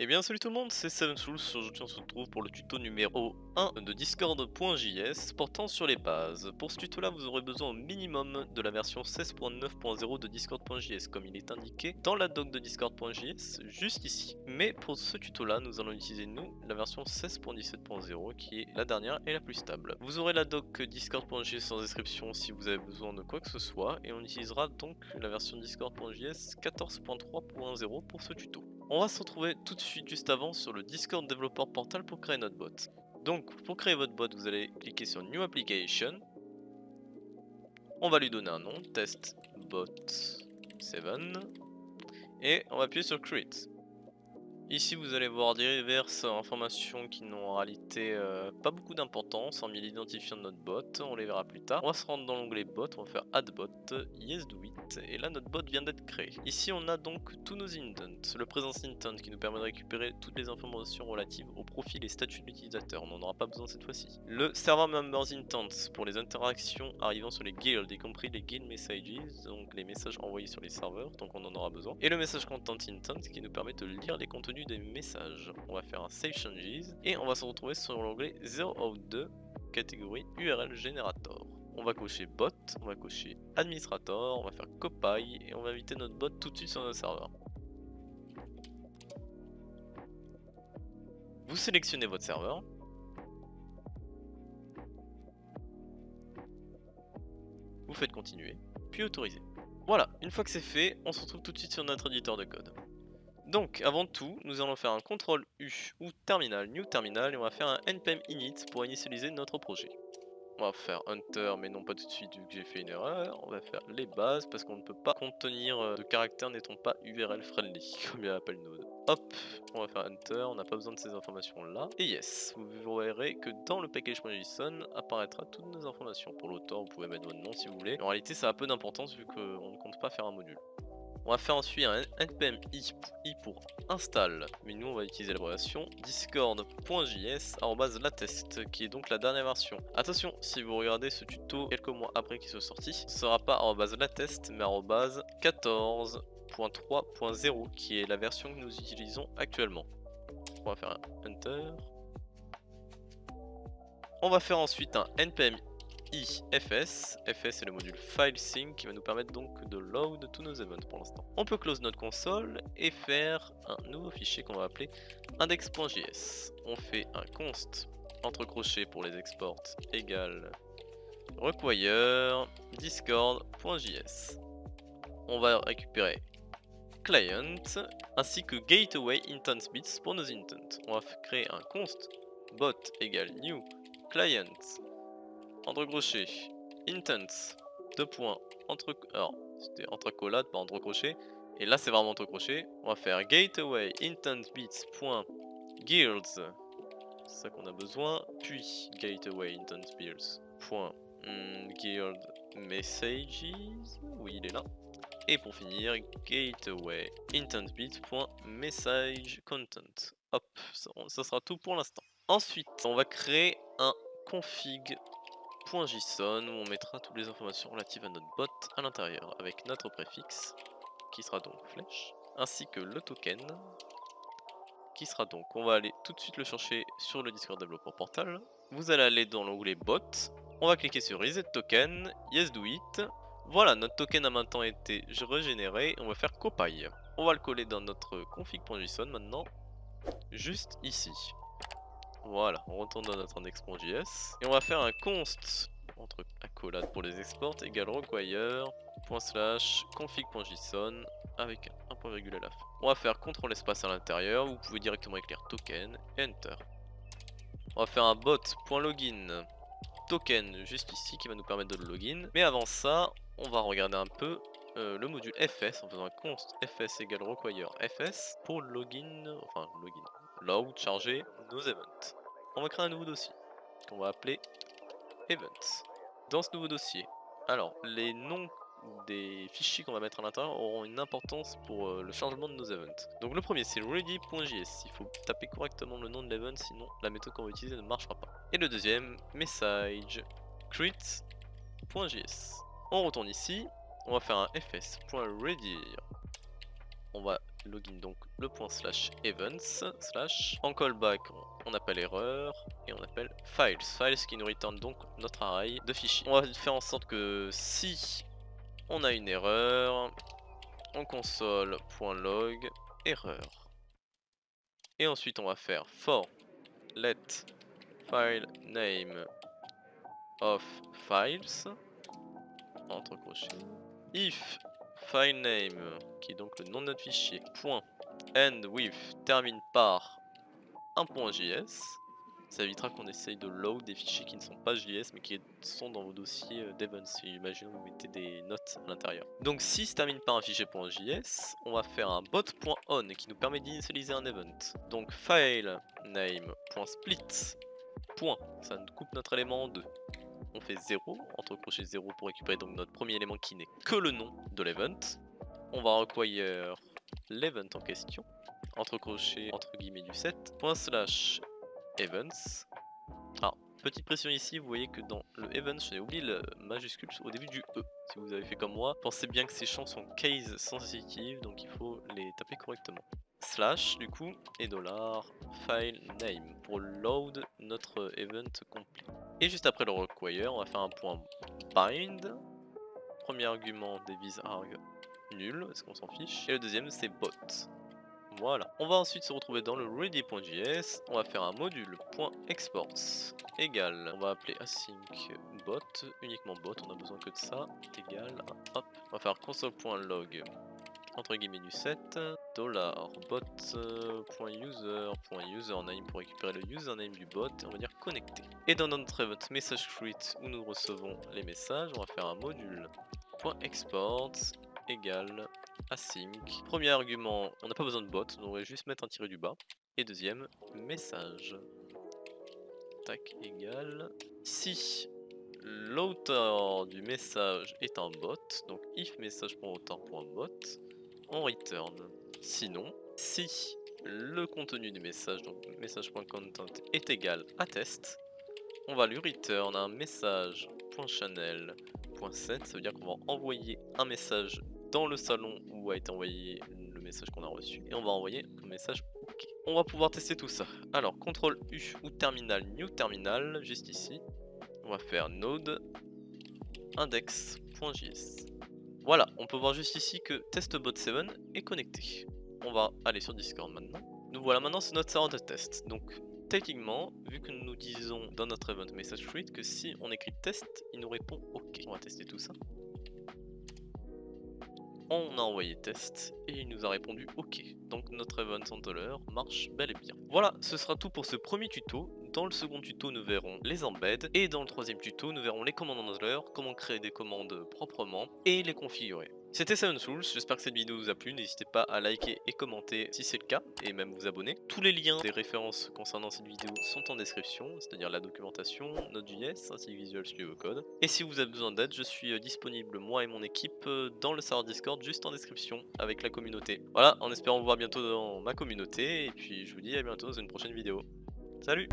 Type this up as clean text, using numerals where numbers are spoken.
Eh bien salut tout le monde, c'est Seven Souls, aujourd'hui on se retrouve pour le tuto numéro 1 de Discord.js portant sur les bases. Pour ce tuto là vous aurez besoin au minimum de la version 16.9.0 de Discord.js comme il est indiqué dans la doc de Discord.js juste ici. Mais pour ce tuto là nous allons utiliser la version 16.17.0 qui est la dernière et la plus stable. Vous aurez la doc Discord.js en description si vous avez besoin de quoi que ce soit et on utilisera donc la version Discord.js 14.3.0 pour ce tuto. On va se retrouver tout de suite juste avant sur le Discord Developer Portal pour créer notre bot. Donc pour créer votre bot, vous allez cliquer sur New Application. On va lui donner un nom, TestBot7. Et on va appuyer sur Create. Ici vous allez voir diverses informations qui n'ont en réalité pas beaucoup d'importance, hormis l'identifiant de notre bot, on les verra plus tard. On va se rendre dans l'onglet bot, on va faire add bot, yes do it, et là notre bot vient d'être créé. Ici on a donc tous nos intents, le présence intent qui nous permet de récupérer toutes les informations relatives au profil et statut de l'utilisateur, on n'en aura pas besoin cette fois-ci. Le server members intent pour les interactions arrivant sur les guilds, y compris les guild messages, donc les messages envoyés sur les serveurs, donc on en aura besoin. Et le message content intent qui nous permet de lire les contenus des messages. On va faire un save changes et on va se retrouver sur l'onglet 002 catégorie URL generator. On va cocher bot, on va cocher administrator, on va faire copy et on va inviter notre bot tout de suite sur notre serveur. Vous sélectionnez votre serveur. Vous faites continuer, puis autoriser. Voilà, une fois que c'est fait, on se retrouve tout de suite sur notre éditeur de code. Donc avant tout, nous allons faire un CTRL U ou terminal, new terminal, et on va faire un npm init pour initialiser notre projet. On va faire Hunter, mais non pas tout de suite vu que j'ai fait une erreur. On va faire les bases parce qu'on ne peut pas contenir de caractères n'étant pas URL friendly, comme il appelle Node. Hop, on va faire Hunter, on n'a pas besoin de ces informations là. Et yes, vous verrez que dans le package.json apparaîtra toutes nos informations. Pour l'auteur, vous pouvez mettre votre nom si vous voulez. En réalité, ça a peu d'importance vu qu'on ne compte pas faire un module. On va faire ensuite un npm i pour install, mais nous on va utiliser l'abréviation discord.js/latest qui est donc la dernière version. Attention, si vous regardez ce tuto quelques mois après qu'il soit sorti, ce ne sera pas @latest mais @14.3.0 qui est la version que nous utilisons actuellement. On va faire un enter. On va faire ensuite un npm ifs est le module FileSync qui va nous permettre donc de load tous nos events pour l'instant. On peut close notre console et faire un nouveau fichier qu'on va appeler index.js. On fait un const entre crochets pour les exports égale require discord.js. On va récupérer client ainsi que GatewayIntentsBits pour nos intents. On va créer un const bot égale new client entre crochet, intents, deux points, alors c'était entre accolades, pas entre crochet, et là c'est vraiment entre crochet. On va faire gateway intent bits point guilds, c'est ça qu'on a besoin, puis gateway intent builds point guild messages, oui il est là, et pour finir gateway intent bits point message content. Hop, ça sera tout pour l'instant. Ensuite on va créer un config .json où on mettra toutes les informations relatives à notre bot à l'intérieur avec notre préfixe qui sera donc flèche ainsi que le token qui sera donc, on va aller tout de suite le chercher sur le Discord Developer Portal. Vous allez aller dans l'onglet bot, on va cliquer sur reset token, yes do it. Voilà, notre token a maintenant été régénéré et on va faire copy. On va le coller dans notre config.json maintenant, juste ici. Voilà, on retourne dans notre index.js et on va faire un const entre accolades pour les exports égale require ./config.json avec un point virgule à la fin. On va faire contrôle espace à l'intérieur, vous pouvez directement écrire token et enter. On va faire un bot.login token juste ici qui va nous permettre de le login. Mais avant ça, on va regarder un peu le module fs en faisant un const fs égale require fs pour login, enfin login. Là où charger nos events. On va créer un nouveau dossier qu'on va appeler events. Dans ce nouveau dossier, alors les noms des fichiers qu'on va mettre à l'intérieur auront une importance pour le changement de nos events. Donc le premier c'est ready.js, il faut taper correctement le nom de l'event sinon la méthode qu'on va utiliser ne marchera pas. Et le deuxième MessageCreate.js. On retourne ici, on va faire un fs.ready. On va login, donc le point slash events slash. En callback, on appelle erreur et on appelle files. Files qui nous return donc notre array de fichiers. On va faire en sorte que si on a une erreur, on console.log erreur. Et ensuite on va faire for let file name of files entre crochets if file name, qui est donc le nom de notre fichier, point end with termine par un point .js. Ça évitera qu'on essaye de load des fichiers qui ne sont pas JS mais qui sont dans vos dossiers Dev1. Si imaginons vous mettez des notes à l'intérieur. Donc si se termine par un fichier .js, on va faire un bot.on qui nous permet d'initialiser un event. Donc file name.split. Point. Ça nous coupe notre élément en deux. On fait 0, entre crochets 0 pour récupérer donc notre premier élément qui n'est que le nom de l'event. On va require l'event en question, entre crochets entre guillemets du set, point slash events. Alors, petite pression ici, vous voyez que dans le events, j'ai oublié le majuscule au début du E. Si vous avez fait comme moi, pensez bien que ces champs sont case sensitive, donc il faut les taper correctement. Slash du coup, et $file name pour load notre event complet. Et juste après le require, on va faire un point bind. Premier argument devise arg nul, est-ce qu'on s'en fiche. Et le deuxième c'est bot. Voilà, on va ensuite se retrouver dans le ready.js. On va faire un module .exports égale, on va appeler async bot, uniquement bot, on a besoin que de ça, égale, hop, on va faire console.log entre guillemets du set, $bot.user.username pour récupérer le username du bot, et on va dire connecté. Et dans notre event MessageCreate où nous recevons les messages, on va faire un module .exports égale async. Premier argument, on n'a pas besoin de bot, donc on va juste mettre un tiré du bas. Et deuxième, message. Tac égale. Si l'auteur du message est un bot, donc if message.auteur.bot, on return. Sinon, si le contenu du message, donc message.content est égal à test, on va lui return un message.channel.set, ça veut dire qu'on va envoyer un message dans le salon où a été envoyé le message qu'on a reçu, et on va envoyer un message OK. On va pouvoir tester tout ça. Alors CTRL U ou terminal, new terminal, juste ici. On va faire node index.js. Voilà, on peut voir juste ici que TestBot7 est connecté. On va aller sur Discord maintenant. Nous voilà maintenant sur notre serveur de test. Donc techniquement, vu que nous disons dans notre event MessageCreate que si on écrit test, il nous répond OK. On va tester tout ça. On a envoyé test et il nous a répondu OK. Donc notre event handler marche bel et bien. Voilà, ce sera tout pour ce premier tuto. Dans le second tuto, nous verrons les embeds. Et dans le troisième tuto, nous verrons les commandes handler, comment créer des commandes proprement et les configurer. C'était Seven Souls, j'espère que cette vidéo vous a plu. N'hésitez pas à liker et commenter si c'est le cas, et même vous abonner. Tous les liens des références concernant cette vidéo sont en description, c'est-à-dire la documentation, Node.js ainsi que Visual Studio Code. Et si vous avez besoin d'aide, je suis disponible, moi et mon équipe, dans le serveur Discord, juste en description, avec la communauté. Voilà, en espérant vous voir bientôt dans ma communauté, et puis je vous dis à bientôt dans une prochaine vidéo. Salut!